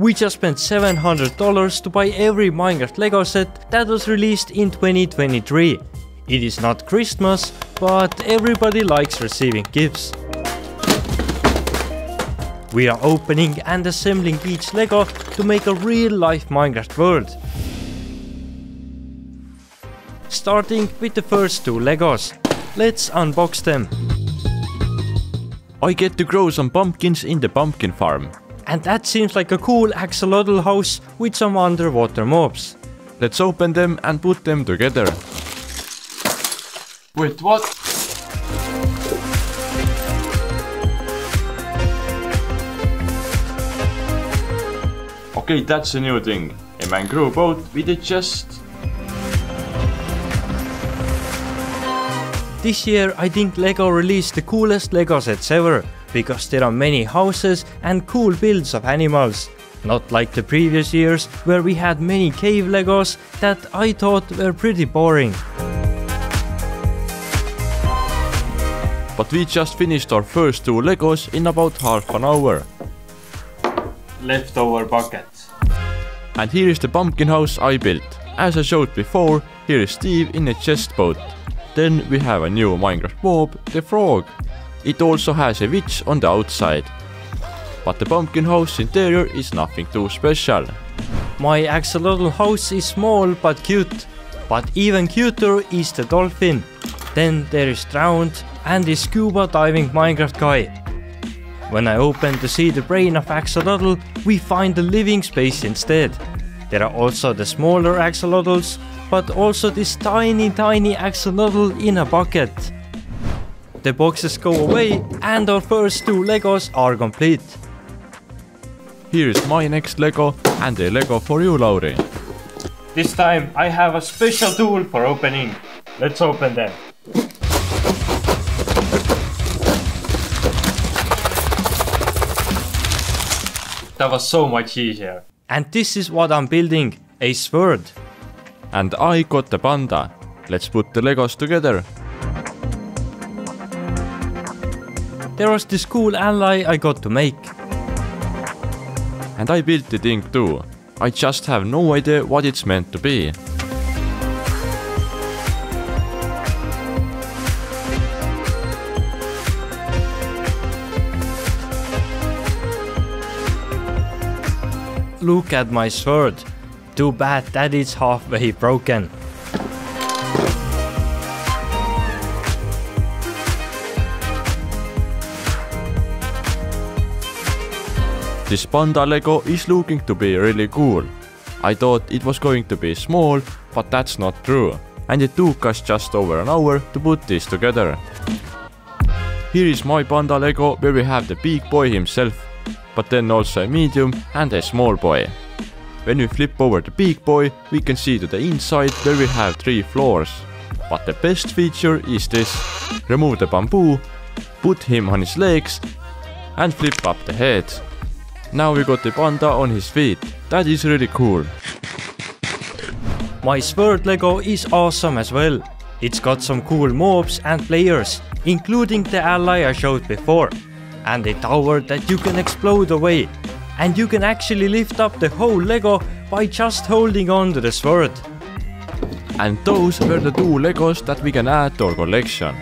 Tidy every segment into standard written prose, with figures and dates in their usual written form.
We just spent $700 to buy every Minecraft LEGO set that was released in 2023. It is not Christmas, but everybody likes receiving gifts. We are opening and assembling each LEGO to make a real-life Minecraft world. Starting with the first two LEGOs. Let's unbox them. I get to grow some pumpkins in the pumpkin farm. And that seems like a cool axolotl house with some underwater mobs. Let's open them and put them together. Wait, what? Okay, that's a new thing. A mangrove boat with a chest. This year I think LEGO released the coolest LEGO sets ever, because there are many houses and cool builds of animals. Not like the previous years, where we had many cave LEGOs that I thought were pretty boring. But we just finished our first two LEGOs in about half an hour. Leftover bucket. And here is the pumpkin house I built. As I showed before, here is Steve in a chest boat. Then we have a new Minecraft mob, the frog. It also has a witch on the outside. But the pumpkin house interior is nothing too special. My axolotl house is small but cute. But even cuter is the dolphin. Then there is drowned and the scuba diving Minecraft guy. When I open to see the brain of axolotl, we find the living space instead. There are also the smaller axolotls, but also this tiny axolotl in a bucket. The boxes go away and our first two LEGOs are complete. Here is my next LEGO and a LEGO for you, Lauri. This time I have a special tool for opening. Let's open them. That was so much easier. And this is what I'm building, a sword. And I got the panda. Let's put the LEGOs together. There was this cool ally I got to make. And I built the thing too. I just have no idea what it's meant to be. Look at my sword. Too bad that it's halfway broken. This panda LEGO is looking to be really cool. I thought it was going to be small, but that's not true. And it took us just over an hour to put this together. Here is my panda LEGO where we have the big boy himself, but then also a medium and a small boy. When we flip over the big boy, we can see to the inside where we have three floors. But the best feature is this. Remove the bamboo, put him on his legs and flip up the head. Now we got the panda on his feet. That is really cool. My sword LEGO is awesome as well. It's got some cool mobs and players, including the ally I showed before. And a tower that you can explode away. And you can actually lift up the whole LEGO by just holding on to the sword. And those were the two LEGOs that we can add to our collection.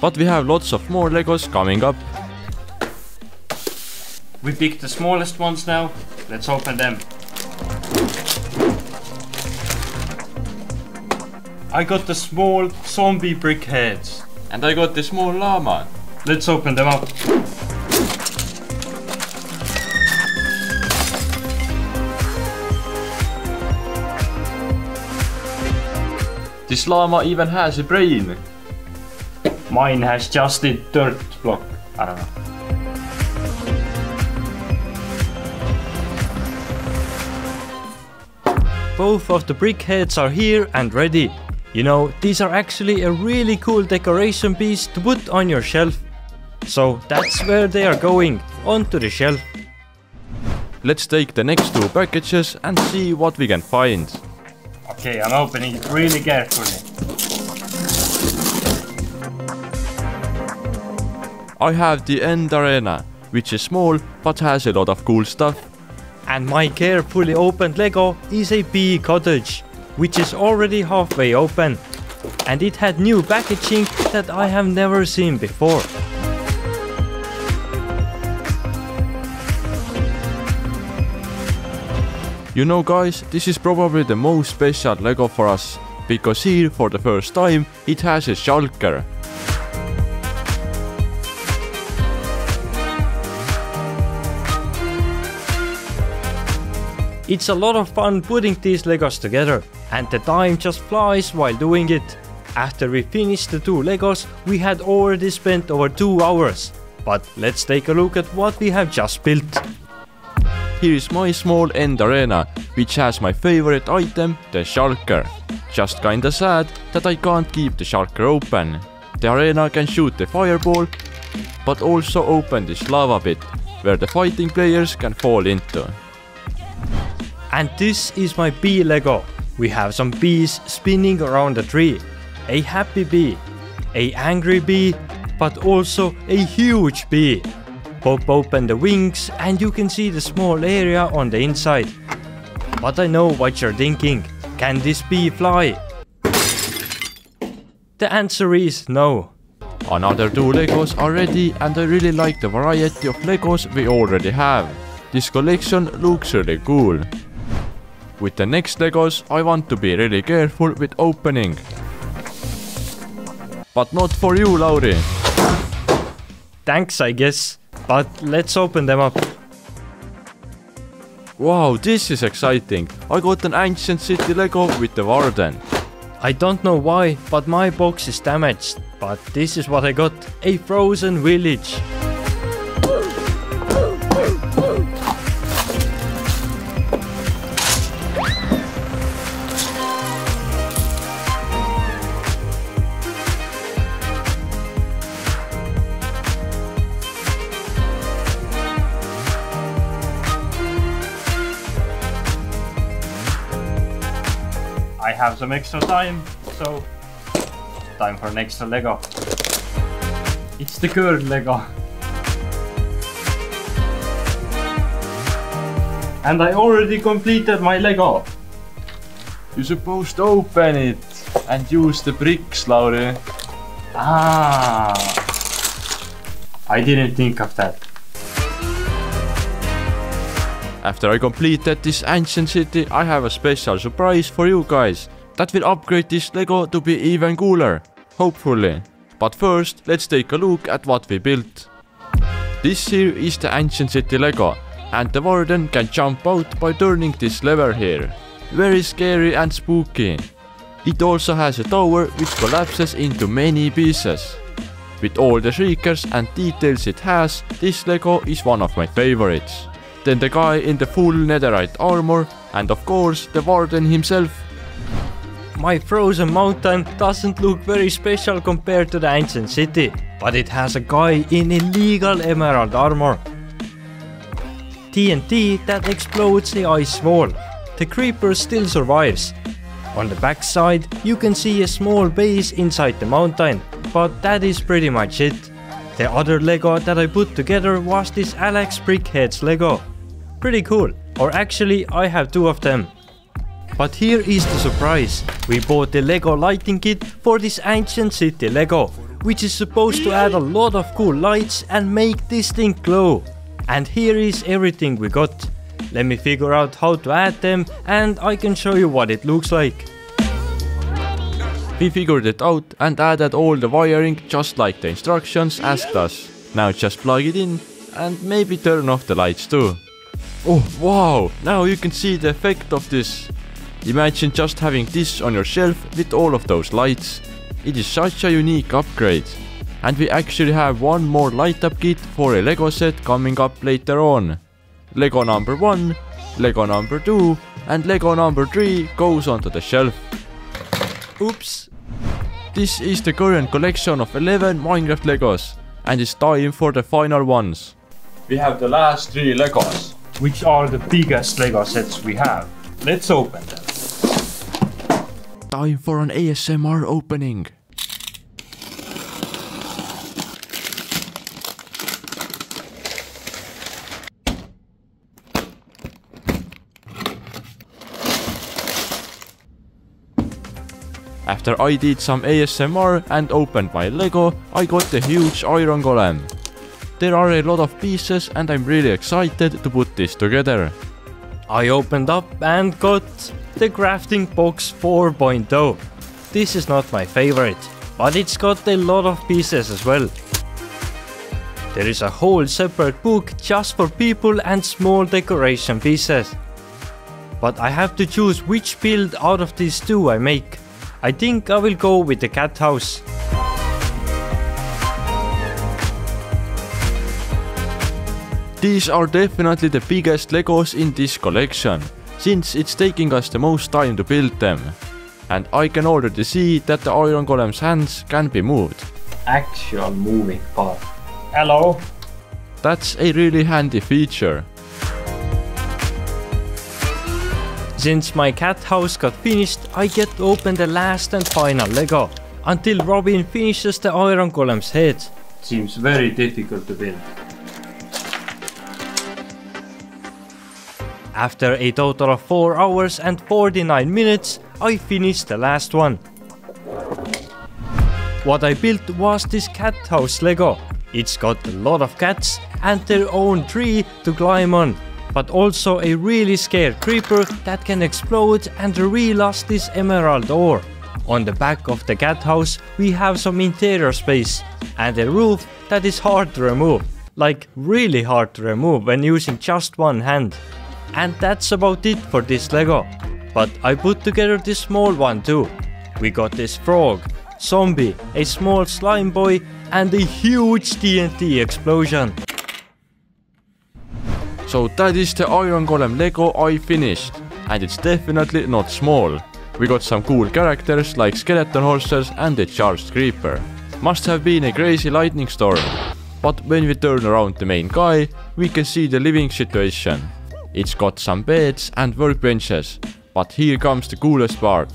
But we have lots of more LEGOs coming up. We picked the smallest ones now. Let's open them. I got the small zombie brickheads. And I got the small llama. Let's open them up. This llama even has a brain. Mine has just a dirt block. I don't know. Both of the brickheads are here and ready. You know, these are actually a really cool decoration piece to put on your shelf. So that's where they are going, onto the shelf. Let's take the next two packages and see what we can find. Okay, I'm opening it really carefully. I have the End Arena, which is small but has a lot of cool stuff. And my carefully opened LEGO is a Bee Cottage, which is already halfway open. And it had new packaging that I have never seen before. You know guys, this is probably the most special LEGO for us, because here for the first time it has a shulker. It's a lot of fun putting these LEGOs together, and the time just flies while doing it. After we finished the two LEGOs, we had already spent over 2 hours. But let's take a look at what we have just built. Here is my small End Arena, which has my favorite item, the shulker. Just kinda sad that I can't keep the shulker open. The arena can shoot the fireball, but also open this lava pit, where the fighting players can fall into. And this is my bee LEGO. We have some bees spinning around a tree. A happy bee, a angry bee, but also a huge bee. Pop open the wings and you can see the small area on the inside. But I know what you're thinking. Can this bee fly? The answer is no. Another two LEGOs are ready, and I really like the variety of LEGOs we already have. This collection looks really cool. With the next LEGOs, I want to be really careful with opening. But not for you, Lauri. Thanks, I guess. But let's open them up. Wow, this is exciting. I got an ancient city LEGO with the Warden. I don't know why, but my box is damaged. But this is what I got. A frozen village. I have some extra time, so time for an extra LEGO. It's the girl LEGO. And I already completed my LEGO. You're supposed to open it and use the bricks, Lauri. Ah, I didn't think of that. After I completed this ancient city, I have a special surprise for you guys that will upgrade this LEGO to be even cooler, hopefully. But first, let's take a look at what we built. This here is the ancient city LEGO, and the Warden can jump out by turning this lever here. Very scary and spooky. It also has a tower which collapses into many pieces. With all the shriekers and details it has, this LEGO is one of my favorites. Then the guy in the full netherite armor, and of course the Warden himself. My frozen mountain doesn't look very special compared to the ancient city, but it has a guy in illegal emerald armor. TNT that explodes the ice wall. The creeper still survives. On the backside you can see a small base inside the mountain, but that is pretty much it. The other LEGO that I put together was this Alex Brickheads LEGO. Pretty cool, or actually I have two of them. But here is the surprise. We bought the LEGO lighting kit for this ancient city LEGO, which is supposed to add a lot of cool lights and make this thing glow. And here is everything we got. Let me figure out how to add them and I can show you what it looks like. We figured it out and added all the wiring just like the instructions asked us. Now just plug it in and maybe turn off the lights too. Oh wow, now you can see the effect of this. Imagine just having this on your shelf with all of those lights. It is such a unique upgrade. And we actually have one more light up kit for a LEGO set coming up later on. LEGO number 1, LEGO number 2 and LEGO number 3 goes onto the shelf. Oops. This is the current collection of 11 Minecraft LEGOs, and it's time for the final ones. We have the last 3 LEGOs, which are the biggest LEGO sets we have. Let's open them. Time for an ASMR opening. After I did some ASMR and opened my LEGO, I got the huge Iron Golem. There are a lot of pieces and I'm really excited to put this together. I opened up and got the Crafting Box 4.0. This is not my favorite, but it's got a lot of pieces as well. There is a whole separate book just for people and small decoration pieces. But I have to choose which build out of these two I make. I think I will go with the cat house. These are definitely the biggest Legos in this collection, since it's taking us the most time to build them. And I can already see that the Iron Golem's hands can be moved. Actual moving part. Hello. That's a really handy feature. Since my cat house got finished, I get to open the last and final Lego, until Robin finishes the Iron Golem's head. Seems very difficult to build. After a total of 4 hours and 49 minutes, I finished the last one. What I built was this cat house Lego. It's got a lot of cats and their own tree to climb on, but also a really scared creeper that can explode and reveal us this emerald ore. On the back of the cat house we have some interior space and a roof that is hard to remove. Like really hard to remove when using just one hand. And that's about it for this Lego. But I put together this small one too. We got this frog, zombie, a small slime boy and a huge TNT explosion. So that is the Iron Golem Lego I finished. And it's definitely not small. We got some cool characters like skeleton horses and a charged creeper. Must have been a crazy lightning storm. But when we turn around the main guy, we can see the living situation. It's got some beds and workbenches, but here comes the coolest part.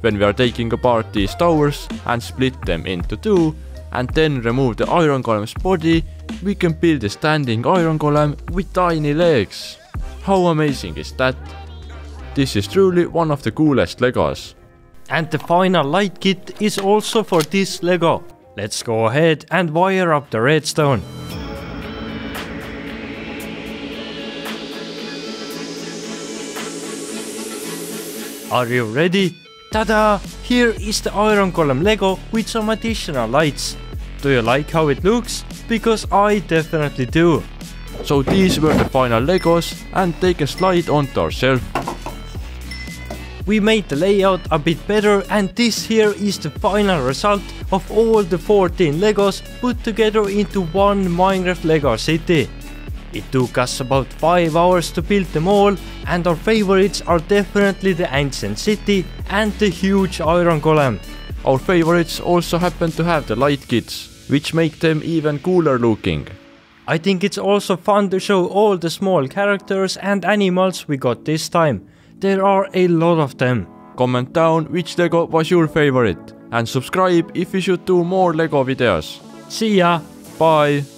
When we are taking apart these towers and split them into two, and then remove the Iron Golem's body, we can build a standing Iron Golem with tiny legs. How amazing is that? This is truly one of the coolest Legos. And the final light kit is also for this Lego. Let's go ahead and wire up the redstone. Are you ready? Ta-da! Here is the Iron Golem Lego with some additional lights. Do you like how it looks? Because I definitely do. So these were the final Legos and they can slide onto our shelf. We made the layout a bit better and this here is the final result of all the 14 Legos put together into one Minecraft Lego city. It took us about 5 hours to build them all and our favorites are definitely the ancient city and the huge Iron Golem. Our favorites also happen to have the light kits, which make them even cooler looking. I think it's also fun to show all the small characters and animals we got this time. There are a lot of them. Comment down which Lego was your favorite and subscribe if we should do more Lego videos. See ya! Bye!